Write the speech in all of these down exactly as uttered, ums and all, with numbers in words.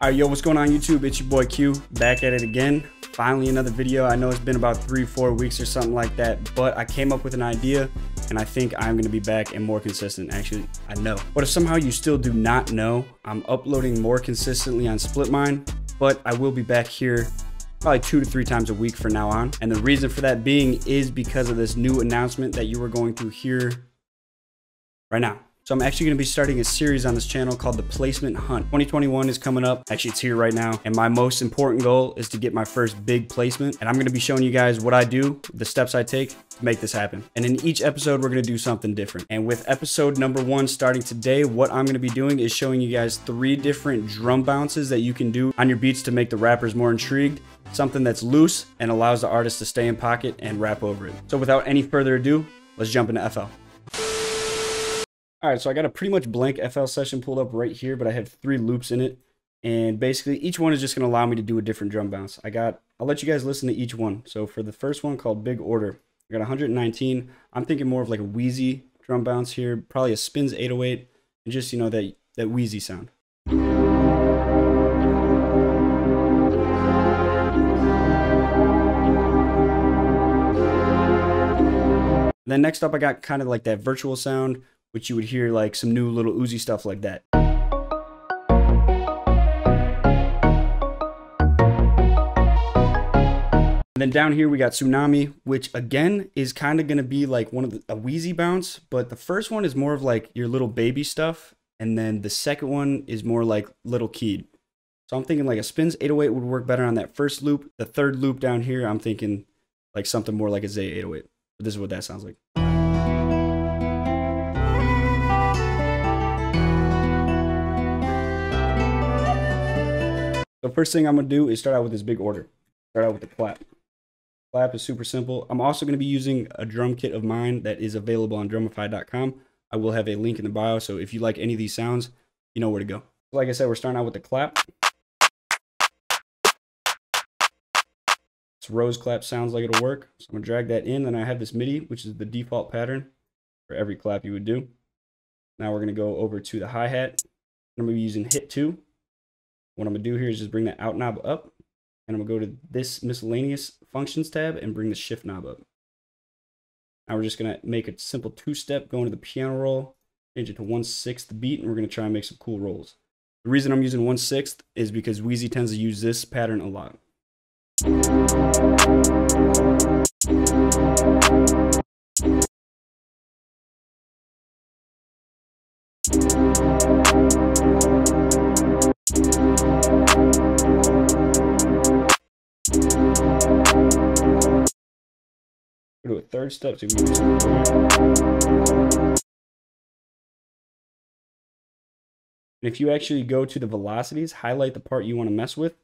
All right, yo, what's going on YouTube? It's your boy Q, back at it again. Finally, another video. I know it's been about three, four weeks or something like that, but I came up with an idea and I think I'm gonna be back and more consistent. Actually, I know. But if somehow you still do not know, I'm uploading more consistently on SplitMind, but I will be back here probably two to three times a week from now on. And the reason for that being is because of this new announcement that you were going through here right now. So I'm actually going to be starting a series on this channel called The Placement Hunt. twenty twenty-one is coming up. Actually, it's here right now. And my most important goal is to get my first big placement. And I'm going to be showing you guys what I do, the steps I take to make this happen. And in each episode, we're going to do something different. And with episode number one starting today, what I'm going to be doing is showing you guys three different drum bounces that you can do on your beats to make the rappers more intrigued. Something that's loose and allows the artist to stay in pocket and rap over it. So without any further ado, let's jump into F L. All right, so I got a pretty much blank F L session pulled up right here, but I have three loops in it. And basically each one is just gonna allow me to do a different drum bounce. I got, I'll let you guys listen to each one. So for the first one called Big Order, I got one nineteen. I'm thinking more of like a Wheezy drum bounce here, probably a Spins eight oh eight, and just, you know, that, that Wheezy sound. And then next up, I got kind of like that virtual sound, which you would hear like some new Lil Uzi stuff like that. And then down here we got Tsunami, which again is kind of gonna be like one of the, a Wheezy bounce, but the first one is more of like your little baby stuff, and then the second one is more like Little Kid. So I'm thinking like a Spins eight oh eight would work better on that first loop. The third loop down here, I'm thinking like something more like a Zay eight oh eight. But this is what that sounds like. The first thing I'm gonna do is start out with this Big Order. Start out with the clap. Clap is super simple. I'm also gonna be using a drum kit of mine that is available on drumify dot com. I will have a link in the bio, so if you like any of these sounds, you know where to go. Like I said, we're starting out with the clap. This rose clap sounds like it'll work. So I'm gonna drag that in, then I have this MIDI, which is the default pattern for every clap you would do. Now we're gonna go over to the hi-hat. I'm gonna be using hit two. What I'm gonna do here is just bring that out knob up, and I'm gonna go to this miscellaneous functions tab and bring the shift knob up. Now we're just gonna make a simple two-step, go into the piano roll, change it to one sixth beat, and we're gonna try and make some cool rolls. The reason I'm using one sixth is because Wheezy tends to use this pattern a lot. We'll do a third step to move somewhere. And if you actually go to the velocities, highlight the part you want to mess with,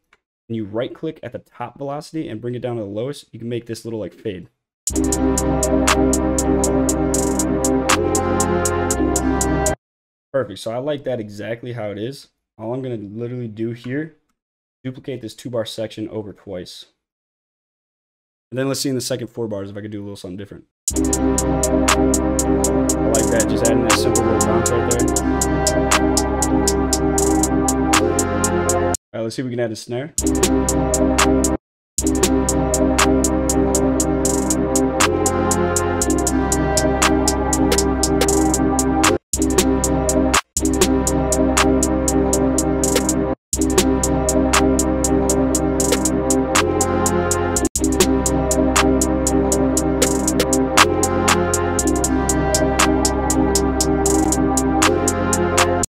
and you right click at the top velocity and bring it down to the lowest, you can make this little like fade. Perfect. So I like that exactly how it is. All I'm going to literally do here, duplicate this two bar section over twice. And then let's see in the second four bars if I could do a little something different. I like that, just adding that simple little bounce right there. Alright, let's see if we can add a snare.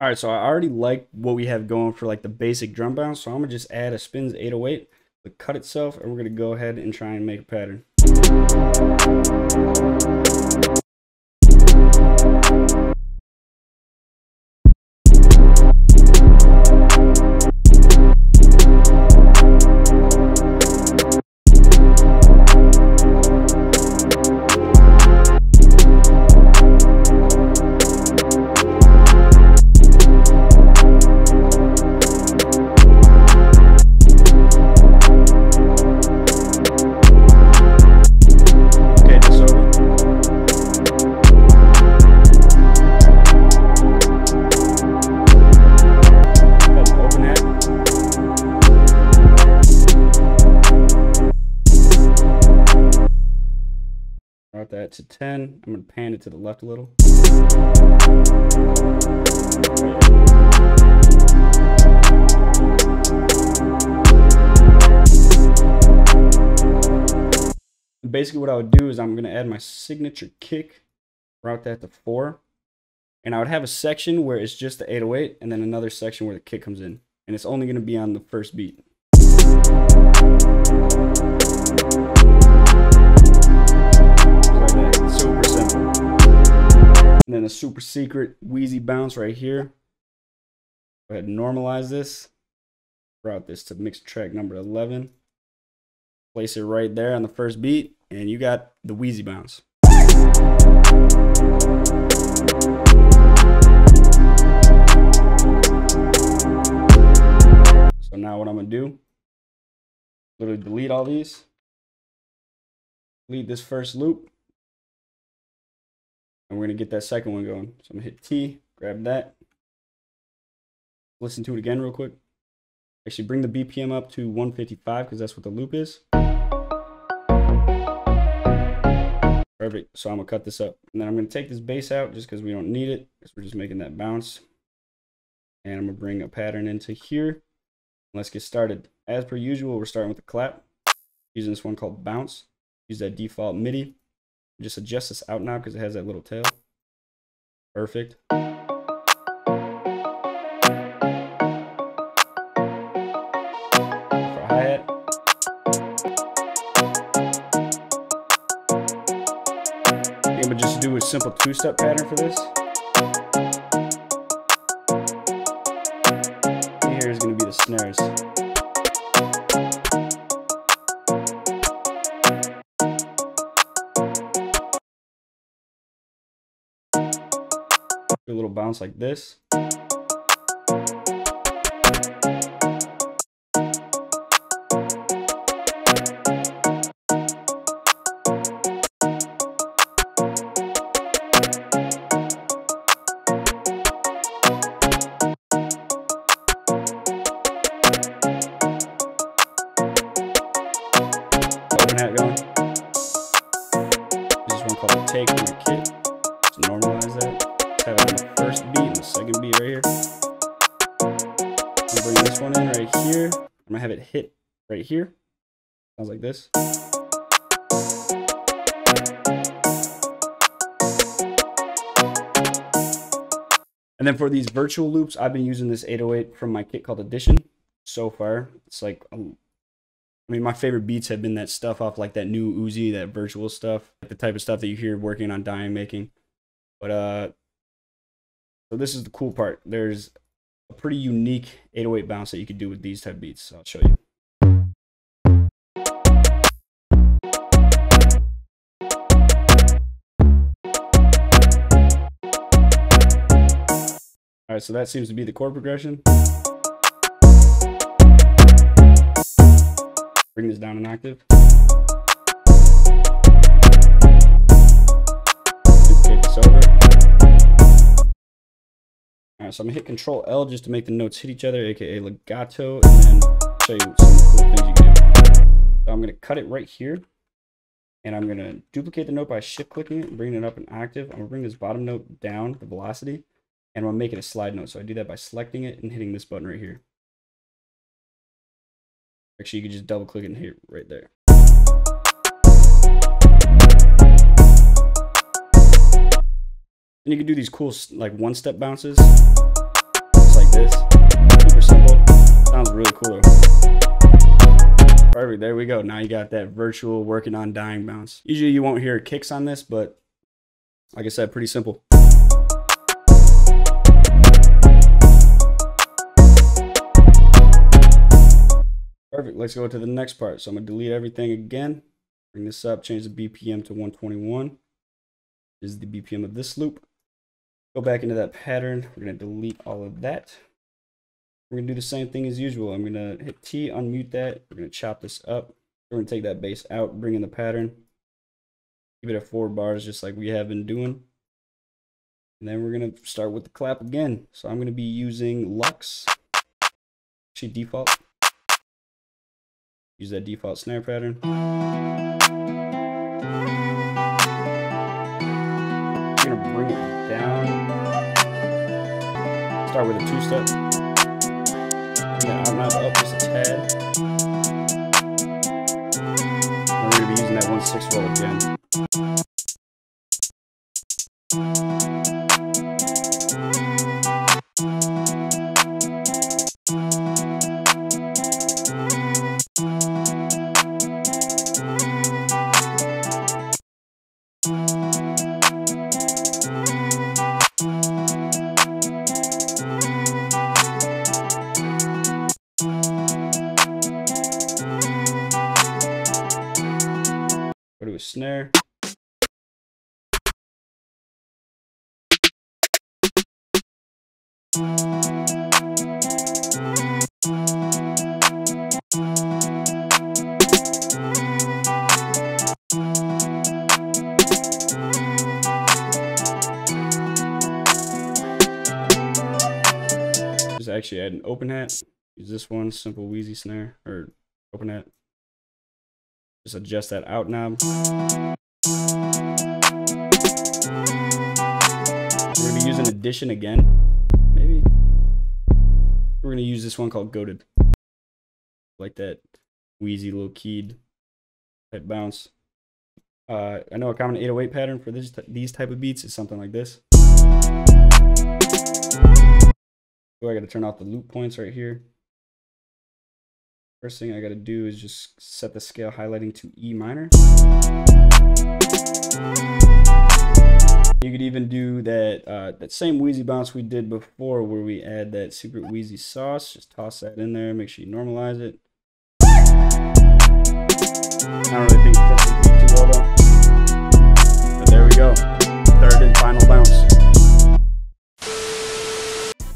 All right, so I already like what we have going for like the basic drum bounce, so I'm gonna just add a Spins eight oh eight, the cut itself, and we're gonna go ahead and try and make a pattern. that to ten. I'm going to pan it to the left a little. Basically what I would do is I'm going to add my signature kick, route that to four, and I would have a section where it's just the eight oh eight and then another section where the kick comes in, and it's only going to be on the first beat. Super simple. And then a super secret Wheezy bounce right here. Go ahead and normalize this. Route this to mix track number eleven. Place it right there on the first beat, and you got the Wheezy bounce. So now what I'm going to do, literally delete all these. Delete this first loop. And we're going to get that second one going. So I'm going to hit T, grab that. Listen to it again real quick. Actually bring the B P M up to one fifty-five because that's what the loop is. Perfect. So I'm going to cut this up. And then I'm going to take this bass out just because we don't need it, because we're just making that bounce. And I'm going to bring a pattern into here. Let's get started. As per usual, we're starting with a clap. Using this one called Bounce. Use that default MIDI. Just adjust this out now because it has that little tail. Perfect. For hi-hat. I'm going to just do a simple two-step pattern for this. Here is going to be the snares. A little bounce like this. Open hat going. This one called Take on the Kit. So normalize that. Have it on the first beat and the second beat right here. I'm gonna bring this one in right here. I'm gonna have it hit right here. Sounds like this. And then for these virtual loops, I've been using this eight oh eight from my kit called Addition. So far, it's like, I mean, my favorite beats have been that stuff off like that new Uzi, that virtual stuff, the type of stuff that you hear working on Dying making. But uh. So this is the cool part. There's a pretty unique eight oh eight bounce that you could do with these type beats. I'll show you. All right, so that seems to be the chord progression. Bring this down an octave. Take this over. Alright, so I'm going to hit Control L just to make the notes hit each other, aka legato, and then show you some cool things you can do. So I'm going to cut it right here, and I'm going to duplicate the note by shift-clicking it and bringing it up an octave. I'm going to bring this bottom note down, the velocity, and I'm going to make it a slide note. So I do that by selecting it and hitting this button right here. Actually, you can just double-click it and hit it right there. And you can do these cool like one-step bounces, just like this, super simple, sounds really cool. Perfect, there we go, now you got that virtual working on Dying bounce. Usually you won't hear kicks on this, but like I said, pretty simple. Perfect, let's go to the next part. So I'm going to delete everything again, bring this up, change the B P M to one twenty-one. This is the B P M of this loop. Go back into that pattern. We're going to delete all of that. We're going to do the same thing as usual. I'm going to hit T, unmute that. We're going to chop this up. We're going to take that bass out, bring in the pattern. Keep it at four bars just like we have been doing. And then we're going to start with the clap again. So I'm going to be using Lux. Actually, default. Use that default snare pattern. start with a two-step. Now I'm not up just a tad. And we're gonna be using that one six roll again. Snare. Just actually add an open hat. Use this one, simple Wheezy snare or open hat. Just adjust that out knob. We're gonna be using addition again. Maybe we're gonna use this one called Goated. Like that wheezy little keyed type bounce. Uh, I know a common eight oh eight pattern for this these type of beats is something like this. Oh, I gotta turn off the loop points right here. First thing I gotta do is just set the scale highlighting to E minor. You could even do that uh, that same Wheezy bounce we did before where we add that secret Wheezy sauce. Just toss that in there, make sure you normalize it. I don't really think that's the beat too well though. But there we go. Third and final bounce.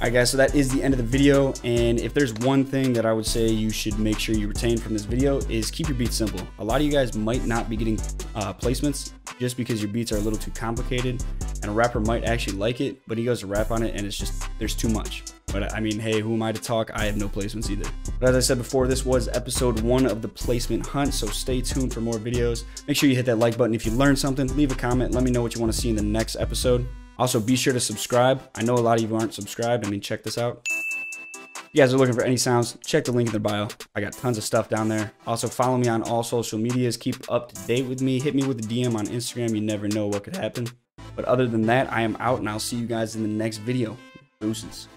Alright guys, so that is the end of the video, and if there's one thing that I would say you should make sure you retain from this video is keep your beats simple. A lot of you guys might not be getting uh, placements just because your beats are a little too complicated, and a rapper might actually like it, but he goes to rap on it and it's just, there's too much. But I mean, hey, who am I to talk? I have no placements either. But as I said before, this was episode one of The Placement Hunt, so stay tuned for more videos. Make sure you hit that like button if you learned something, leave a comment, let me know what you want to see in the next episode. Also, be sure to subscribe. I know a lot of you aren't subscribed. I mean, check this out. If you guys are looking for any sounds, check the link in the bio. I got tons of stuff down there. Also, follow me on all social medias. Keep up to date with me. Hit me with a D M on Instagram. You never know what could happen. But other than that, I am out, and I'll see you guys in the next video. Deuces.